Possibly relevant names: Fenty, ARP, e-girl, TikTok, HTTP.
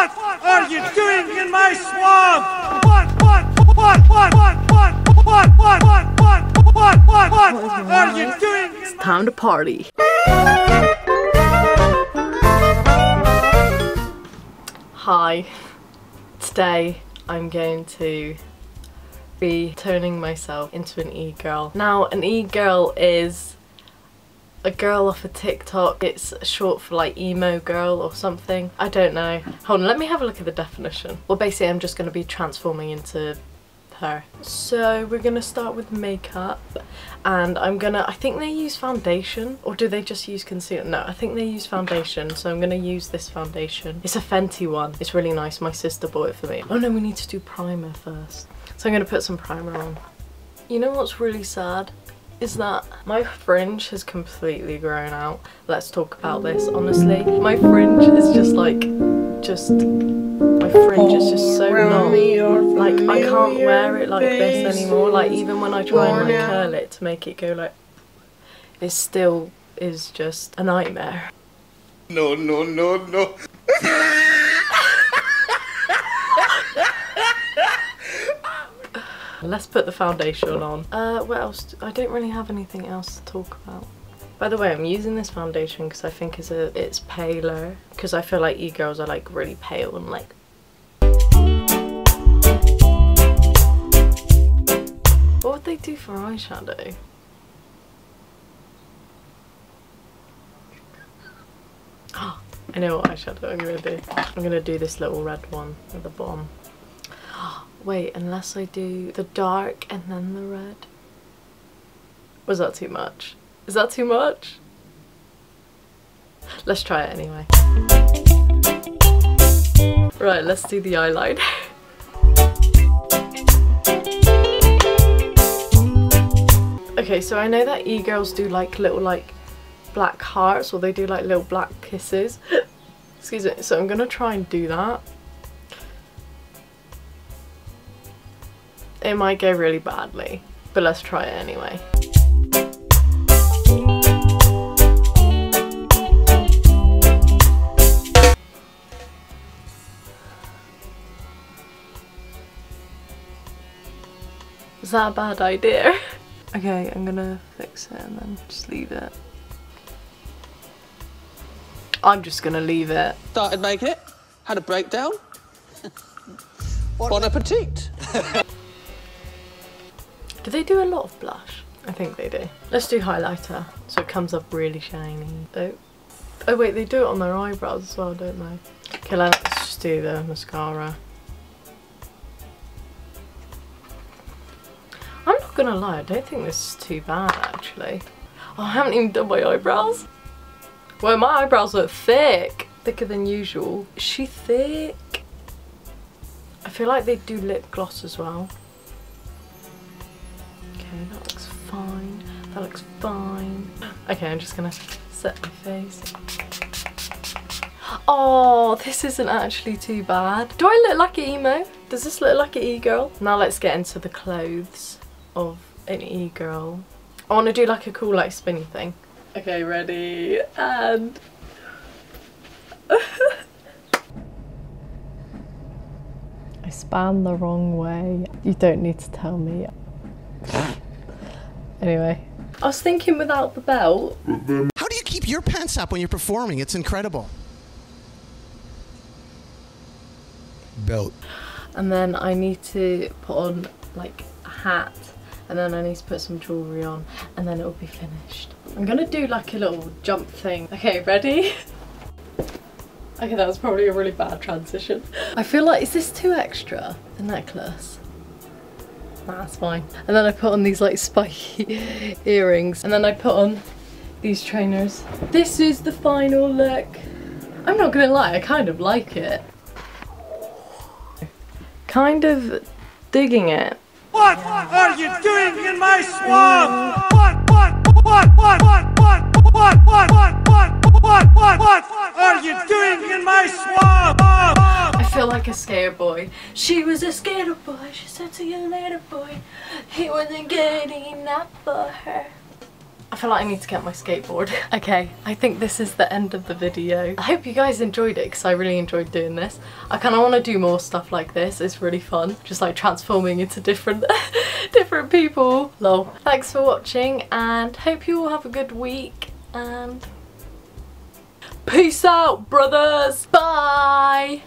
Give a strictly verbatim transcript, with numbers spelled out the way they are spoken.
What are you doing in my swamp? What, what, what, what, what, what, what, what, what, what, what, what are you doing? It's time to party. Hi. Today I'm going to be turning myself into an e-girl. Now, an e-girl is a girl off a TikTok. It's short for like emo girl or something. I don't know. Hold on, let me have a look at the definition. Well, basically I'm just going to be transforming into her. So we're going to start with makeup, and I'm going to, I think they use foundation, or do they just use concealer? No, I think they use foundation, so I'm going to use this foundation. It's a Fenty one. It's really nice. My sister bought it for me. Oh no, we need to do primer first. So I'm going to put some primer on. You know what's really sad? Is that my fringe has completely grown out. Let's talk about this, honestly. My fringe is just like, just, my fringe is just so long. Like, I can't wear it like this anymore. Like, even when I try and like curl it to make it go like, it still is just a nightmare. No, no, no, no. Let's put the foundation on. Uh, what else? Do, I don't really have anything else to talk about. By the way, I'm using this foundation because I think it's a, it's paler. Because I feel like e-girls are like really pale and like... What would they do for eyeshadow? Oh, I know what eyeshadow I'm going to do. I'm going to do this little red one at the bottom. Wait, unless I do the dark and then the red. Was that too much? Is that too much? Let's try it anyway. Right, let's do the eyeliner. Okay, so I know that e-girls do like little like black hearts, or they do like little black kisses. Excuse me, so I'm gonna try and do that. It might go really badly, but let's try it anyway. Is that a bad idea? Okay, I'm gonna fix it and then just leave it. I'm just gonna leave it. Started making it, had a breakdown. Bon appetit! Do they do a lot of blush? I think they do. Let's do highlighter, so it comes up really shiny. Oh, oh wait, they do it on their eyebrows as well, don't they? Okay, let's just do the mascara. I'm not gonna lie, I don't think this is too bad, actually. Oh, I haven't even done my eyebrows. Well, my eyebrows look thick. Thicker than usual. Is she thick? I feel like they do lip gloss as well. Okay, that looks fine. That looks fine. Okay, I'm just gonna set my face. Oh, this isn't actually too bad. Do I look like an emo? Does this look like an e-girl? Now let's get into the clothes of an e-girl. I wanna do like a cool like spinny thing. Okay, ready, and... I span the wrong way. You don't need to tell me. Anyway, I was thinking without the belt. How do you keep your pants up when you're performing? It's incredible. Belt. And then I need to put on like a hat, and then I need to put some jewellery on, and then it'll be finished. I'm gonna do like a little jump thing. Okay, ready? Okay, that was probably a really bad transition. I feel like, is this too extra? The necklace? That's fine. And then I put on these like spiky earrings, and then I put on these trainers. This is the final look. I'm not gonna lie, I kind of like it. Kind of digging it. What are you doing in my swamp? What, what, what, what, what, what, what, what, what, what, what, what are you doing in my swamp? I feel like a skater boy. She was a skater boy. She said to you later, boy. He wasn't good enough for her. I feel like I need to get my skateboard. Okay, I think this is the end of the video. I hope you guys enjoyed it because I really enjoyed doing this. I kind of want to do more stuff like this. It's really fun. Just like transforming into different different people. Lol. Thanks for watching and hope you all have a good week and peace out, brothers. Bye.